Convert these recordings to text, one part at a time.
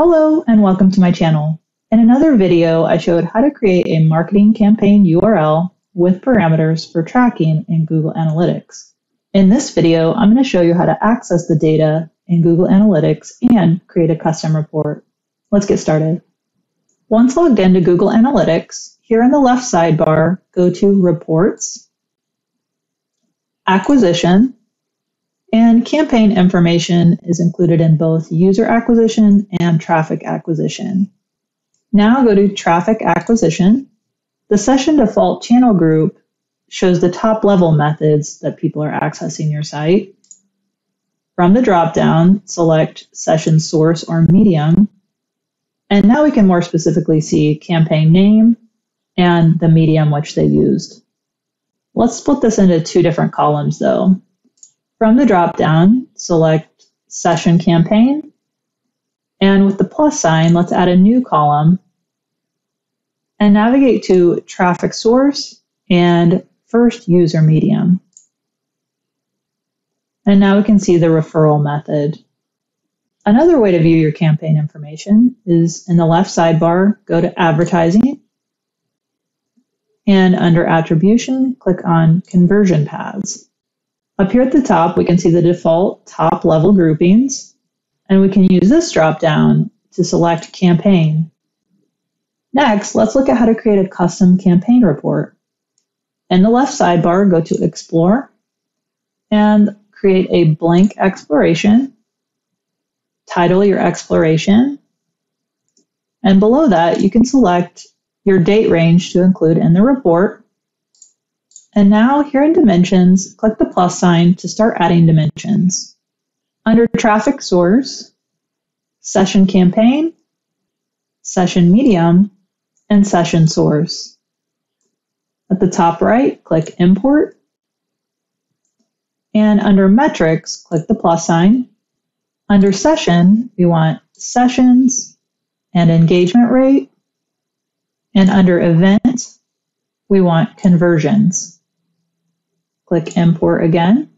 Hello and welcome to my channel. In another video, I showed how to create a marketing campaign URL with parameters for tracking in Google Analytics. In this video, I'm going to show you how to access the data in Google Analytics and create a custom report. Let's get started. Once logged into Google Analytics, here in the left sidebar, go to Reports, Acquisition, and campaign information is included in both user acquisition and traffic acquisition. Now go to Traffic Acquisition. The session default channel group shows the top level methods that people are accessing your site. From the drop-down, select Session Source or Medium. And now we can more specifically see campaign name and the medium which they used. Let's split this into two different columns though. From the drop-down, select Session Campaign, and with the plus sign, let's add a new column, and navigate to Traffic Source and First User Medium. And now we can see the referral method. Another way to view your campaign information is in the left sidebar, go to Advertising, and under Attribution, click on Conversion Paths. Up here at the top, we can see the default top level groupings, and we can use this drop down to select campaign. Next, let's look at how to create a custom campaign report. In the left sidebar, go to Explore and create a blank exploration, title your exploration, and below that, you can select your date range to include in the report. And now here in Dimensions, click the plus sign to start adding dimensions. Under Traffic Source, Session Campaign, Session Medium, and Session Source. At the top right, click Import. And under Metrics, click the plus sign. Under Session, we want Sessions and Engagement Rate. And under Event, we want Conversions. Click Import again.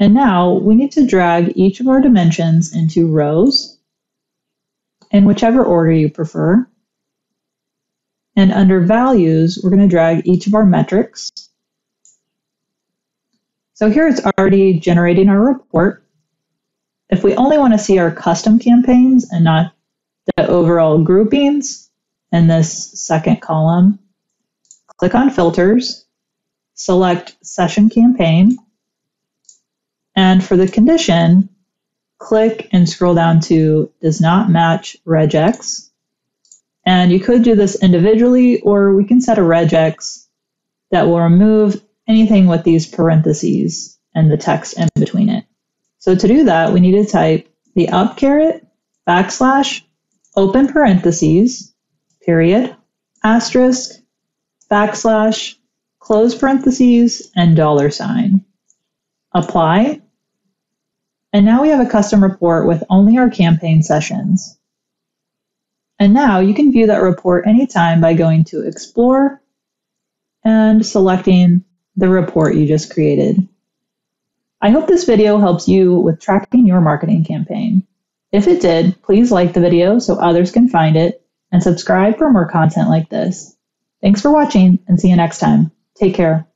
And now we need to drag each of our dimensions into rows in whichever order you prefer. And under Values, we're going to drag each of our metrics. So here it's already generating our report. If we only want to see our custom campaigns and not the overall groupings in this second column, click on Filters. Select Session Campaign, and for the condition, click and scroll down to Does Not Match regex. And you could do this individually, or we can set a regex that will remove anything with these parentheses and the text in between it. So to do that, we need to type the up caret \, open parentheses, period, asterisk, \, close parentheses, and $. Apply. And now we have a custom report with only our campaign sessions. And now you can view that report anytime by going to Explore and selecting the report you just created. I hope this video helps you with tracking your marketing campaign. If it did, please like the video so others can find it and subscribe for more content like this. Thanks for watching and see you next time. Take care.